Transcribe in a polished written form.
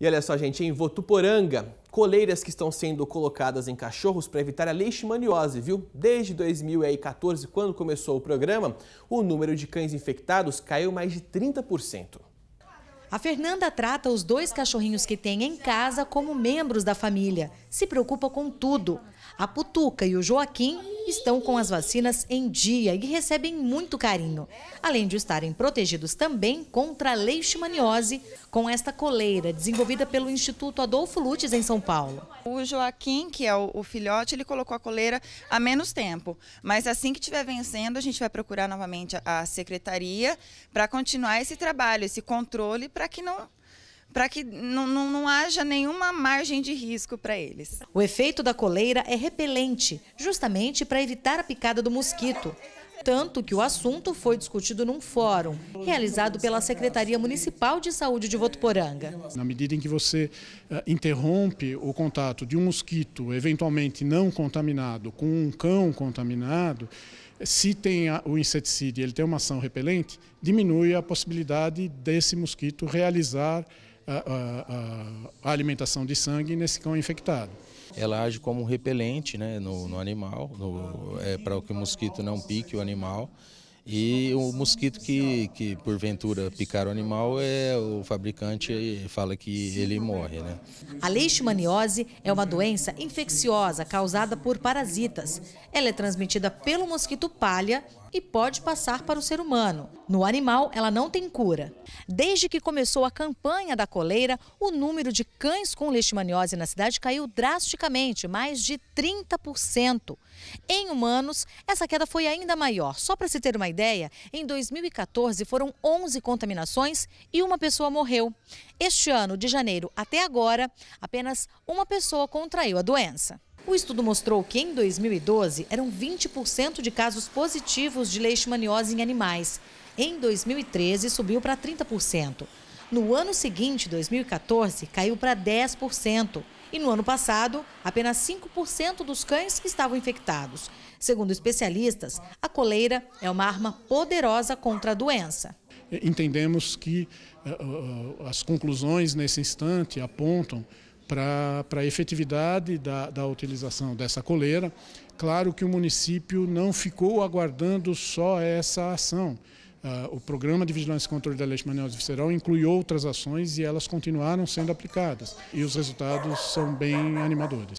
E olha só, gente, em Votuporanga, coleiras que estão sendo colocadas em cachorros para evitar a leishmaniose, viu? Desde 2014, quando começou o programa, o número de cães infectados caiu mais de 30%. A Fernanda trata os dois cachorrinhos que tem em casa como membros da família. Se preocupa com tudo. A Putuca e o Joaquim estão com as vacinas em dia e recebem muito carinho. Além de estarem protegidos também contra a leishmaniose, com esta coleira desenvolvida pelo Instituto Adolfo Lutz em São Paulo. O Joaquim, que é o filhote, ele colocou a coleira há menos tempo. Mas assim que estiver vencendo, a gente vai procurar novamente a secretaria para continuar esse trabalho, esse controle, para que não haja nenhuma margem de risco para eles. O efeito da coleira é repelente, justamente para evitar a picada do mosquito. Tanto que o assunto foi discutido num fórum, realizado pela Secretaria Municipal de Saúde de Votuporanga. Na medida em que você interrompe o contato de um mosquito eventualmente não contaminado com um cão contaminado, se tem o inseticida e ele tem uma ação repelente, diminui a possibilidade desse mosquito realizar a alimentação de sangue nesse cão infectado. Ela age como um repelente, né, no animal, para que o mosquito não pique o animal. E o mosquito que porventura picar o animal, o fabricante fala que ele morre, né? A leishmaniose é uma doença infecciosa causada por parasitas. Ela é transmitida pelo mosquito-palha e pode passar para o ser humano. No animal, ela não tem cura. Desde que começou a campanha da coleira, o número de cães com leishmaniose na cidade caiu drasticamente, mais de 30%. Em humanos, essa queda foi ainda maior. Só para se ter uma ideia, em 2014 foram 11 contaminações e uma pessoa morreu. Este ano, de janeiro até agora, apenas uma pessoa contraiu a doença. O estudo mostrou que em 2012 eram 20% de casos positivos de leishmaniose em animais. Em 2013 subiu para 30%. No ano seguinte, 2014, caiu para 10%. E no ano passado, apenas 5% dos cães estavam infectados. Segundo especialistas, a coleira é uma arma poderosa contra a doença. Entendemos que as conclusões nesse instante apontam para a efetividade da utilização dessa coleira. Claro que o município não ficou aguardando só essa ação. O Programa de Vigilância e Controle da Leishmaniose Visceral inclui outras ações e elas continuaram sendo aplicadas. E os resultados são bem animadores.